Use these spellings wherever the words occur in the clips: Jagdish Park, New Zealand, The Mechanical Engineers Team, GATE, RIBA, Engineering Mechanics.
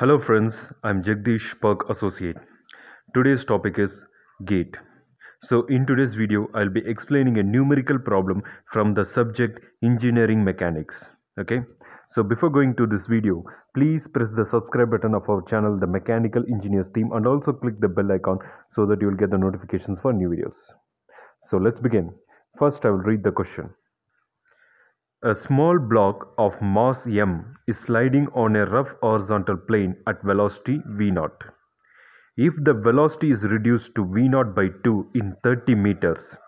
Hello friends, I'm Jagdish Park Associate. Today's topic is GATE. So in today's video, I'll be explaining a numerical problem from the subject Engineering Mechanics. Okay. So before going to this video, please press the subscribe button of our channel, The Mechanical Engineers Team, and also click the bell icon so that you'll get the notifications for new videos. So let's begin. First, I will read the question. A small block of mass m is sliding on a rough horizontal plane at velocity v0. If the velocity is reduced to v0 by 2 in 30 meters,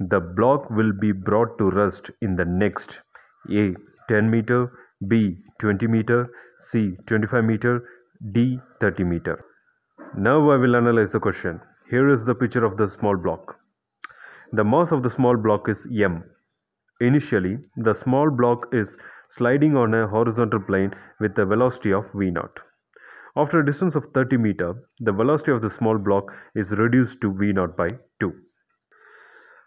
the block will be brought to rest in the next a. 10 meter, b. 20 meter, c. 25 meter, d. 30 meter. Now I will analyze the question. Here is the picture of the small block. The mass of the small block is m. Initially, the small block is sliding on a horizontal plane with a velocity of v0. After a distance of 30 meter, the velocity of the small block is reduced to v0 by 2.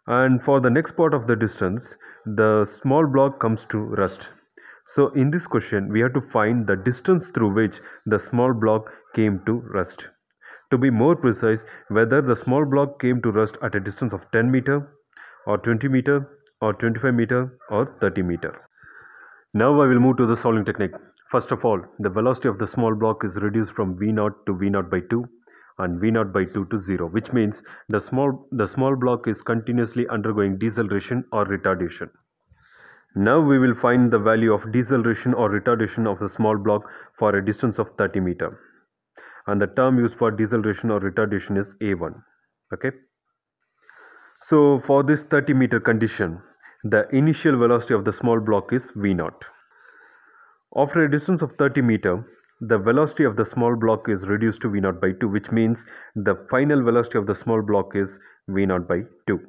And for the next part of the distance, the small block comes to rest. So in this question, we have to find the distance through which the small block came to rest. To be more precise, whether the small block came to rest at a distance of 10 meter or 20 meter or 25 meter or 30 meter. Now I will move to the solving technique. First of all, the velocity of the small block is reduced from v0 to v0 by 2 and v0 by 2 to 0, which means the small block is continuously undergoing deceleration or retardation. Now we will find the value of deceleration or retardation of the small block for a distance of 30 meter. And the term used for deceleration or retardation is A1. Okay. So for this 30 meter condition, the initial velocity of the small block is v0. After a distance of 30 meter, the velocity of the small block is reduced to v0 by 2, which means the final velocity of the small block is v0 by 2.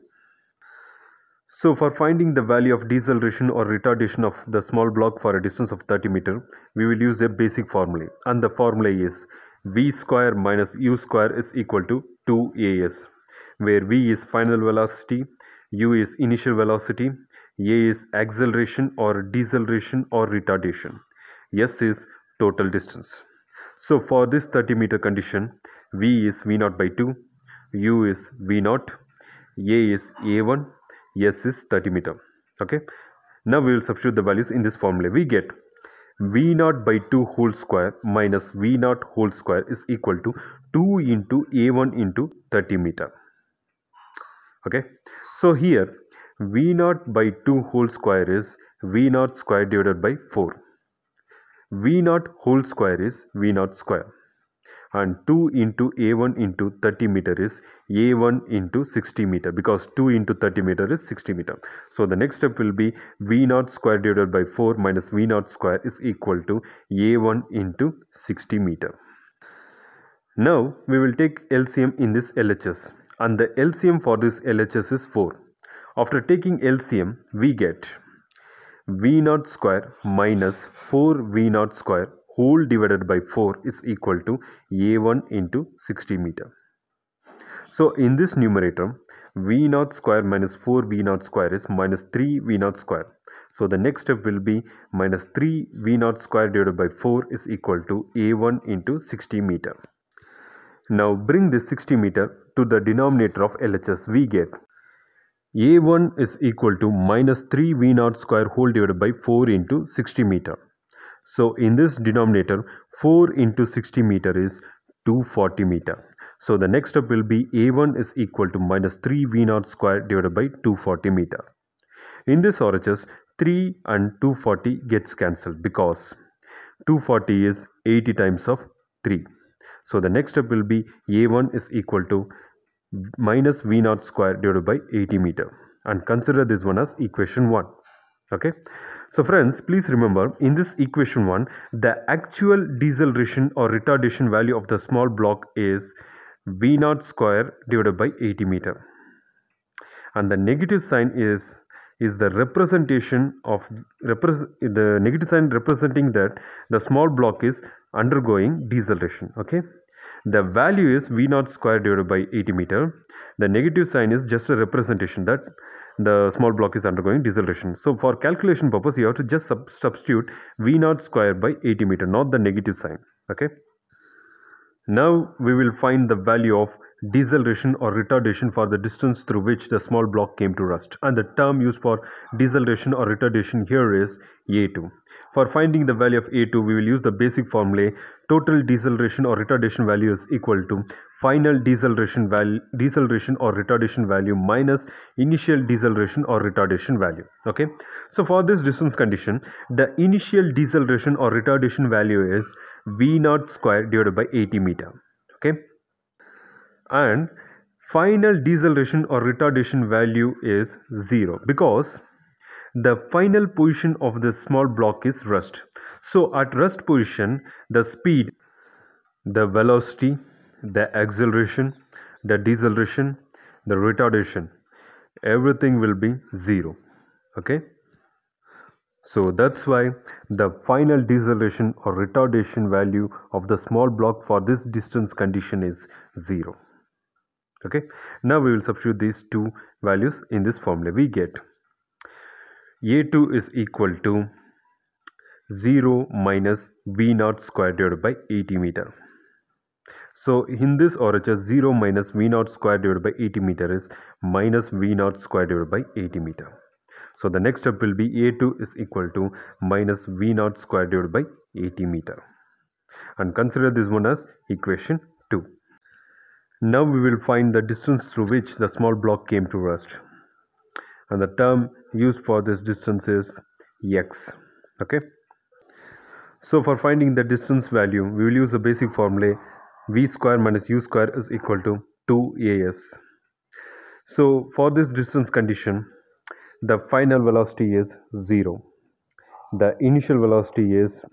So for finding the value of deceleration or retardation of the small block for a distance of 30 meter, we will use a basic formula, and the formula is v square minus u square is equal to 2as, where v is final velocity, u is initial velocity, a is acceleration or deceleration or retardation, s is total distance. So for this 30 meter condition, v is v0 by 2, u is v0, a is a1, s is 30 meter. Okay. Now we will substitute the values in this formula. We get v0 by 2 whole square minus v0 whole square is equal to 2 into a1 into 30 meter. Okay, so here v0 by 2 whole square is v0 square divided by 4. v0 whole square is v0 square, and 2 into a1 into 30 meter is a1 into 60 meter, because 2 into 30 meter is 60 meter. So the next step will be v0 square divided by 4 minus v0 square is equal to a1 into 60 meter. Now we will take LCM in this LHS. And the LCM for this LHS is 4. After taking LCM, we get v0 square minus 4 v0 square whole divided by 4 is equal to a1 into 60 meter. So in this numerator, v0 square minus 4 v0 square is minus 3 v0 square. So the next step will be minus 3 v0 square divided by 4 is equal to a1 into 60 meter. Now bring this 60 meter to the denominator of LHS. We get a1 is equal to minus 3 v0 square whole divided by 4 into 60 meter. So in this denominator, 4 into 60 meter is 240 meter. So the next step will be a1 is equal to minus 3 v0 square divided by 240 meter. In this RHS, 3 and 240 gets cancelled, because 240 is 80 times of 3. So the next step will be a1 is equal to minus v0 square divided by 80 meter, and consider this one as equation 1. Okay. So friends, please remember, in this equation 1, the actual deceleration or retardation value of the small block is v0 square divided by 80 meter, and the negative sign is the representation of the negative sign representing that the small block is undergoing deceleration. Okay. The value is v0 square divided by 80 meter. The negative sign is just a representation that the small block is undergoing deceleration. So for calculation purpose, you have to just substitute V0 square by 80 meter, not the negative sign. Okay. Now we will find the value of deceleration or retardation for the distance through which the small block came to rest, and the term used for deceleration or retardation here is A2. For finding the value of A2, we will use the basic formula: total deceleration or retardation value is equal to final deceleration or retardation value minus initial deceleration or retardation value. Okay, so for this distance condition, the initial deceleration or retardation value is V0 square divided by 80 meter. Okay, and final deceleration or retardation value is 0 because the final position of the small block is rest. So at rest position, the speed, the velocity, the acceleration, the deceleration, the retardation, everything will be 0. Okay, so that's why the final deceleration or retardation value of the small block for this distance condition is 0. Okay, now we will substitute these two values in this formula. We get A2 is equal to 0 minus V0 square divided by 80 meter. So in this orature, 0 minus V0 square divided by 80 meter is minus V0 square divided by 80 meter. So the next step will be A2 is equal to minus V0 square divided by 80 meter. And consider this one as equation 2. Now we will find the distance through which the small block came to rest. And the term used for this distance is x. Okay, so for finding the distance value, we will use the basic formula: v square minus u square is equal to 2as. So for this distance condition, the final velocity is 0, the initial velocity is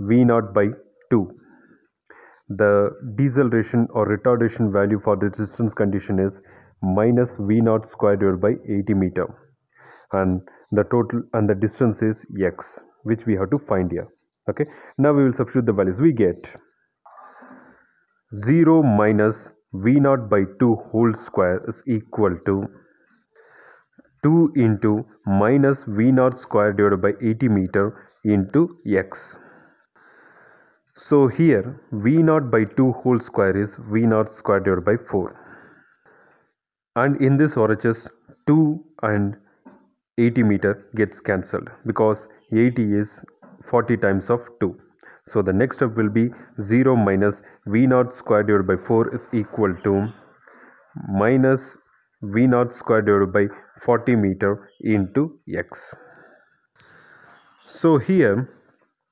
v0 by 2, the deceleration or retardation value for this distance condition is minus V0 square divided by 80 meter, and the total and the distance is x, which we have to find here. Okay, now we will substitute the values. We get 0 minus V0 by 2 whole square is equal to 2 into minus V0 square divided by 80 meter into x. So here V0 by 2 whole square is V0 square divided by 4. And in this origins, 2 and 80 meter gets cancelled because 80 is 40 times of 2. So the next step will be 0 minus V0 square divided by 4 is equal to minus V0 square divided by 40 meter into x. So here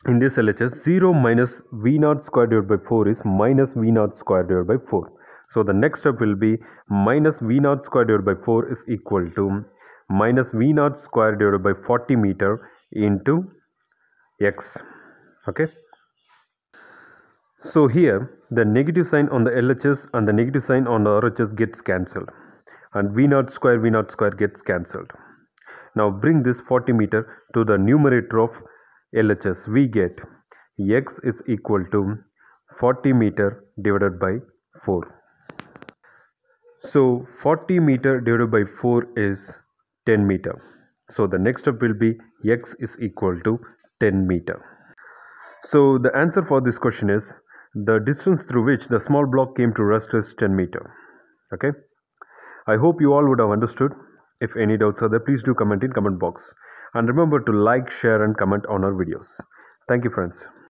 in this LHS, 0 minus V0 square divided by 4 is minus V0 square divided by 4. So the next step will be minus V0 square divided by 4 is equal to minus V0 square divided by 40 meter into x. Okay. So here the negative sign on the LHS and the negative sign on the RHS gets cancelled, and V0 square gets cancelled. Now bring this 40 meter to the numerator of LHS. We get x is equal to 40 meter divided by 4. So 40 meter divided by 4 is 10 meter. So the next step will be x is equal to 10 meter. So the answer for this question is the distance through which the small block came to rest is 10 meter. Okay. I hope you all would have understood. If any doubts are there, please do comment in comment box. And remember to like, share and comment on our videos. Thank you, friends.